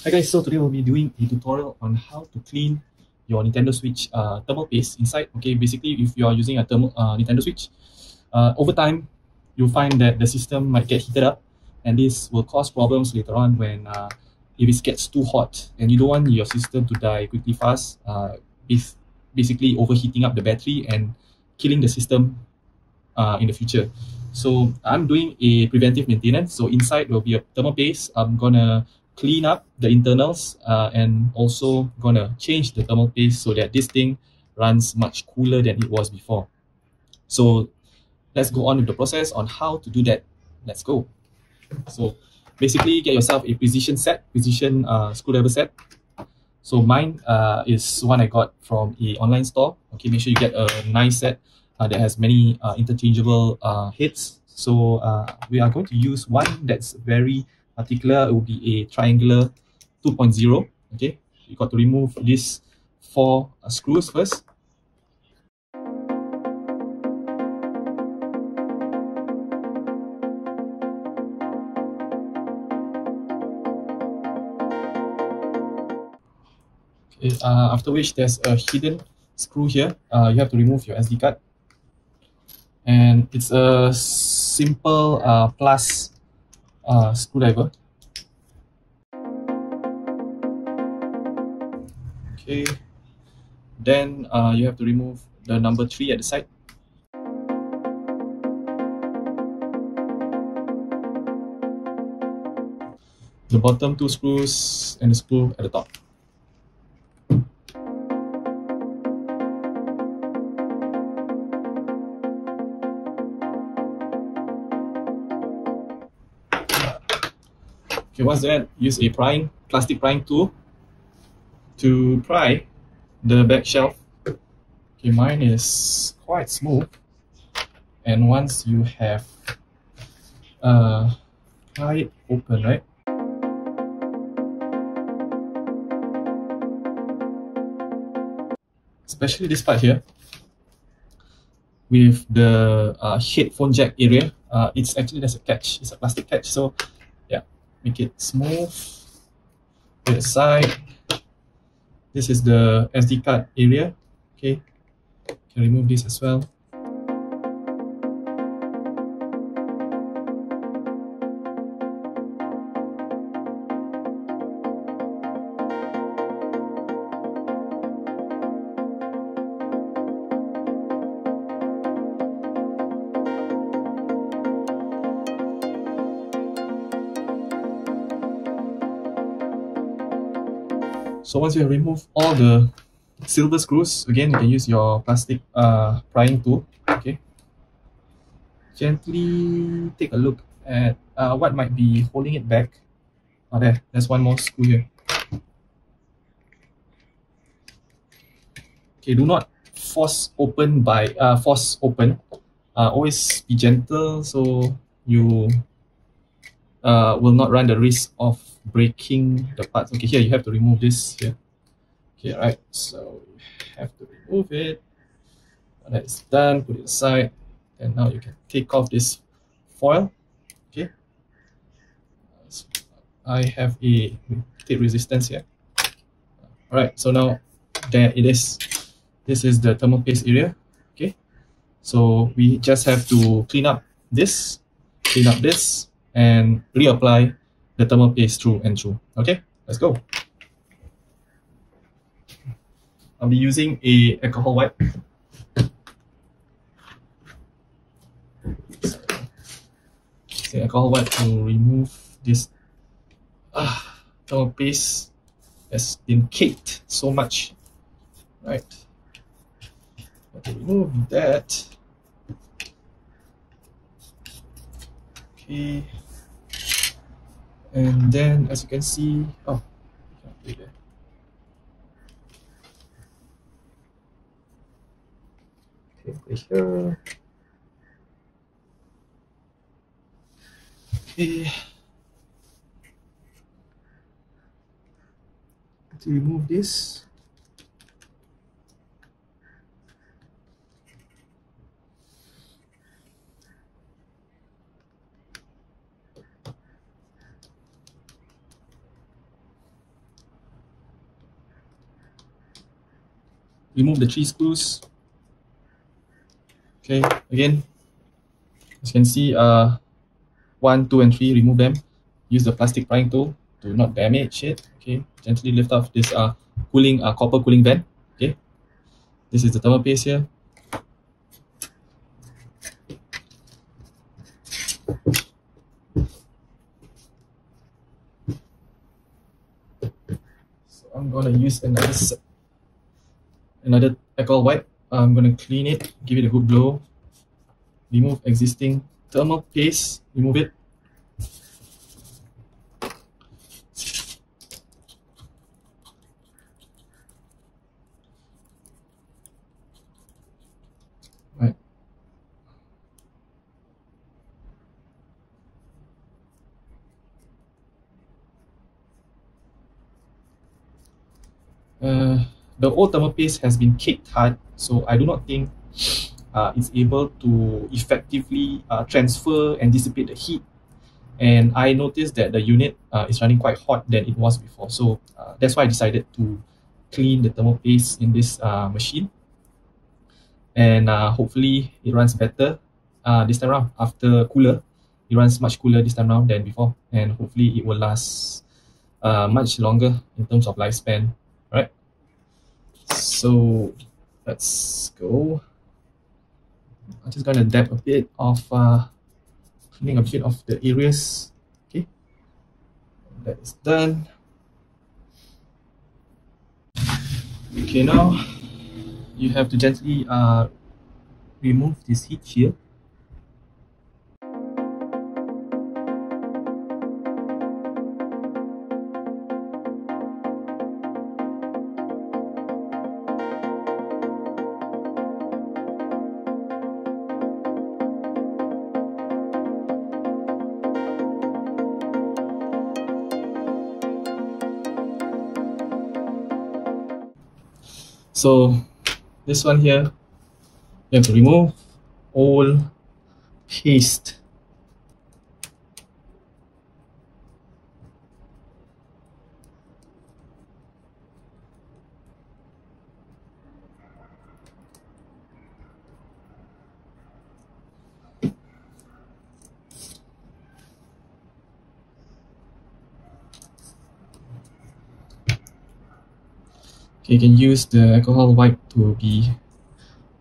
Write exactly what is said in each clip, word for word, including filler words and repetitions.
Hi guys, so today we'll be doing a tutorial on how to clean your Nintendo Switch uh, thermal paste inside. Okay, basically if you are using a thermal, uh, Nintendo Switch, uh, over time you'll find that the system might get heated up, and this will cause problems later on when uh, if it gets too hot, and you don't want your system to die quickly fast, uh, basically overheating up the battery and killing the system uh, in the future. So I'm doing a preventive maintenance. So inside will be a thermal paste. I'm gonna clean up the internals uh, and also gonna change the thermal paste so that this thing runs much cooler than it was before. So let's go on with the process on how to do that. Let's go. So basically get yourself a precision set, precision uh, screwdriver set. So mine uh, is one I got from an online store. Okay, make sure you get a nice set uh, that has many uh, interchangeable uh, heads. So uh, we are going to use one that's very particular. It will be a triangular two point oh. Okay, you got to remove these four uh, screws first. Okay, uh, after which there's a hidden screw here. Uh, you have to remove your S D card, and it's a simple uh, plus Uh, screwdriver. Okay, then uh, you have to remove the number three at the side. The bottom two screws and the screw at the top. Okay, once that, use a prying, plastic prying tool to pry the back shelf. Okay, mine is quite smooth, and once you have uh, pry it open, right? Especially this part here with the uh, headphone jack area, uh, it's actually there's a catch, it's a plastic catch, so make it smooth. Put it aside. This is the S D card area. Okay, can remove this as well. So once you have removed all the silver screws, again you can use your plastic uh, prying tool. Okay, gently take a look at uh, what might be holding it back. Oh, there, there's one more screw here. Okay, do not force open by uh, force open. Uh, always be gentle, so you uh, will not run the risk of breaking the parts. Okay, here you have to remove this here. Okay, right, so you have to remove it. Now that is done, put it aside, and now you can take off this foil. Okay, so I have a tape resistance here. All right, so now there it is. This is the thermal paste area. Okay, so we just have to clean up this, clean up this, and reapply the thermal paste through and through. Okay, let's go. I'll be using a alcohol wipe. Say alcohol wipe to remove this ah, thermal paste that's been caked so much. Right. Okay, remove that. Okay. And then, as you can see, oh, can't do that. Okay, put it here. Okay. To remove this. remove the three screws. Okay, again, as you can see, uh, one, two, and three, remove them. Use the plastic prying tool to not damage it. Okay, gently lift off this uh, cooling, uh, copper cooling vent. Okay, this is the thermal paste here. So I'm gonna use another another alcohol wipe. I'm gonna clean it, give it a good blow. Remove existing thermal paste. Remove it. Right. Uh, the old thermal paste has been caked hard, so I do not think Uh, is able to effectively uh, transfer and dissipate the heat. And I noticed that the unit uh, is running quite hot than it was before. So uh, that's why I decided to clean the thermal paste in this uh, machine. And uh, hopefully it runs better uh, this time around. After cooler, it runs much cooler this time around than before. And hopefully it will last uh, much longer in terms of lifespan. All right. So let's go. I'm just gonna dab a bit of uh, cleaning a bit of the areas. Okay, that is done. Okay, now you have to gently uh, remove this heat here. So this one here, you have to remove all paste. You can use the alcohol wipe to be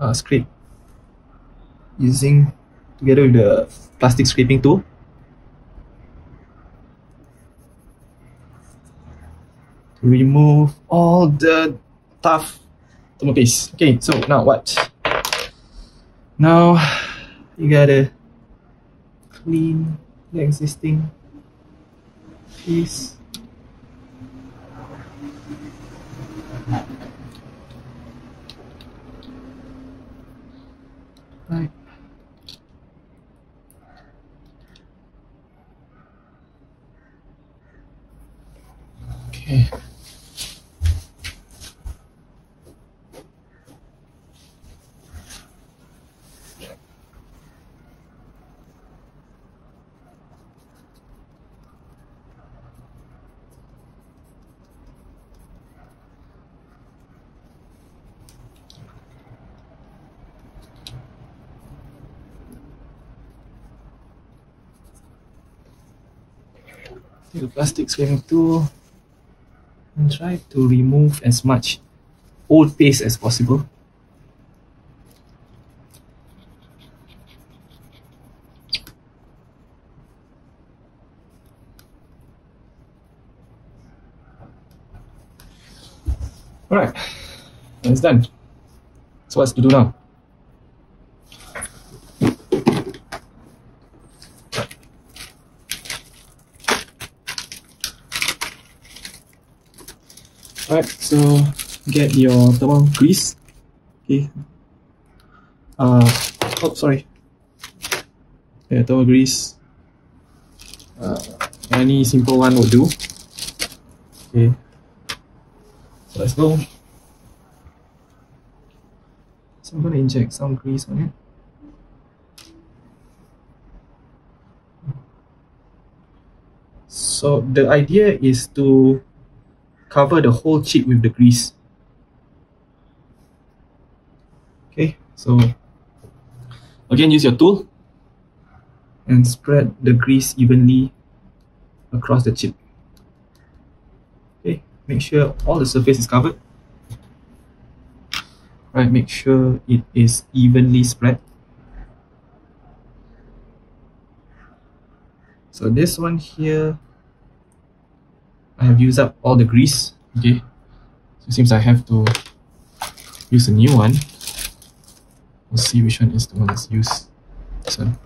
uh, scraped using together with the plastic scraping tool. To remove all the tough thermal paste. Okay, so now what? Now you gotta clean the existing piece. Right. Okay. Take the plastic scraping tool and try to remove as much old paste as possible. Alright, that's done. So what's to do now? Alright, so get your thermal grease. Okay. Uh, oh, sorry. Yeah, thermal grease. Uh, any simple one will do. Okay. So let's go. So I'm gonna inject some grease on it. So the idea is to cover the whole chip with the grease. So again, use your tool and spread the grease evenly across the chip. Okay, make sure all the surface is covered. Right, make sure it is evenly spread. So this one here, I have used up all the grease. Okay, so it seems I have to use a new one. We'll see which one is the one that's used. This one.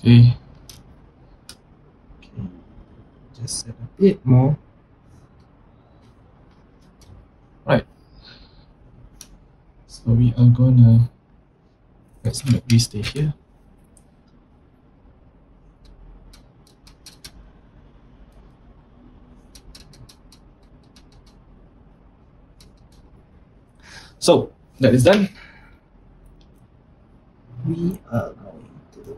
Okay. Okay. Just set a bit more. Right. So we are gonna let some of these stay here. So that is done. We are going to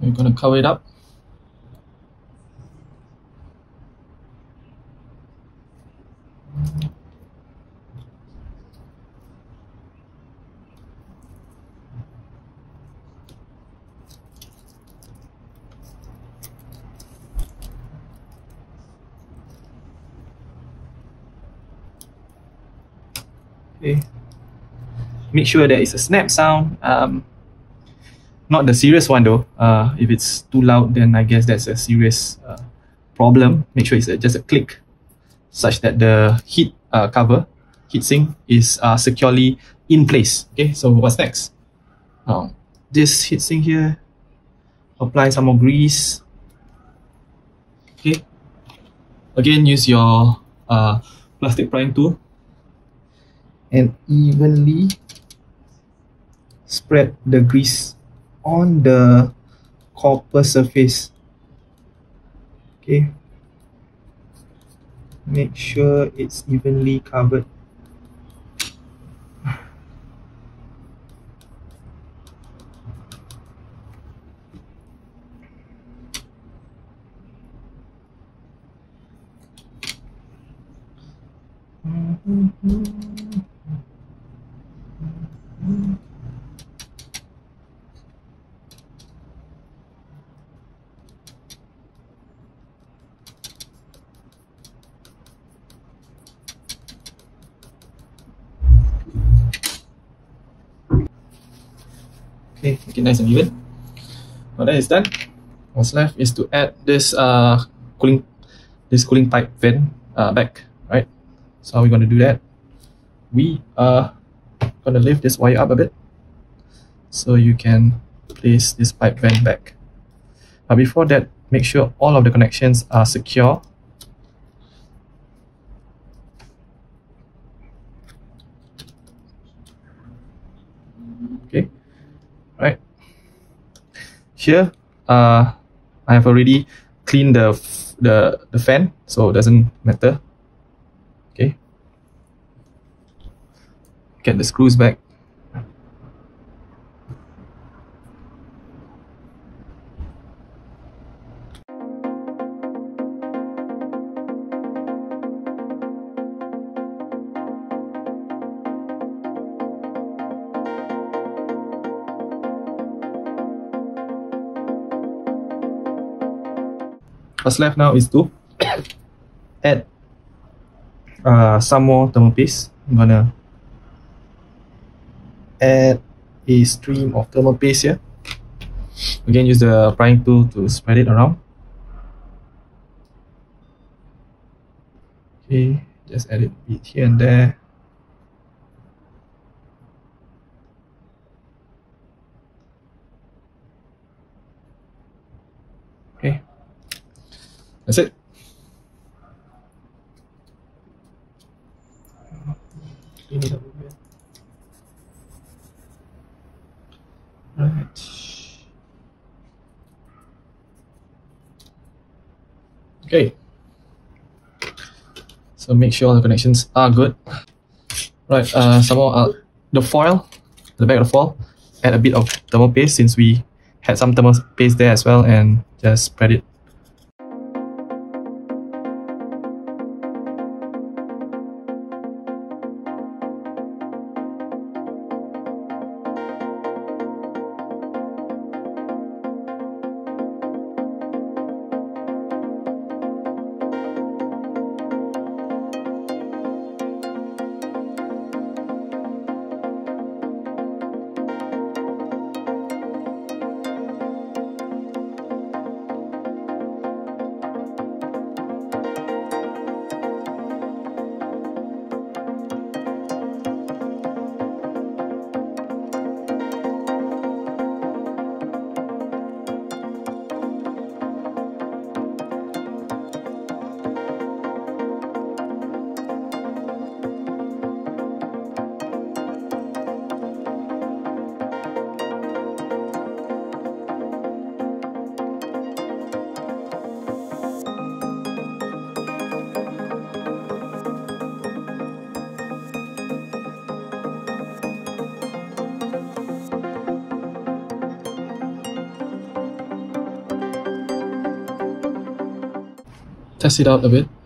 we're gonna cover it up. Okay. Make sure there is a snap sound, um, not the serious one though. Uh, if it's too loud, then I guess that's a serious uh, problem. Make sure it's a, just a click, such that the heat uh, cover, heat sink is uh, securely in place. Okay, so what's next? Um, this heat sink here, apply some more grease. Okay, again use your uh, plastic prying tool and evenly spread the grease on the copper surface. Okay, make sure it's evenly covered. Mm-hmm. Okay, make it nice and even. Well, that is done. What's left is to add this uh cooling this cooling pipe vent uh, back, right? So how are we gonna do that? We are gonna lift this wire up a bit so you can place this pipe vent back. But before that, make sure all of the connections are secure. Okay. Right here, uh, I have already cleaned the f the the fan, so it doesn't matter. Okay, get the screws back. What's left now is to add uh, some more thermal paste. I'm gonna add a stream of thermal paste here. Again, use the prying tool to spread it around. Okay, just add it a bit here and there. Okay. That's it. Clean it up a bit. Right. Okay. So make sure all the connections are good. Right. Uh, some more. Uh, the foil, the back of the foil. Add a bit of thermal paste since we had some thermal paste there as well, and just spread it. test it out a bit.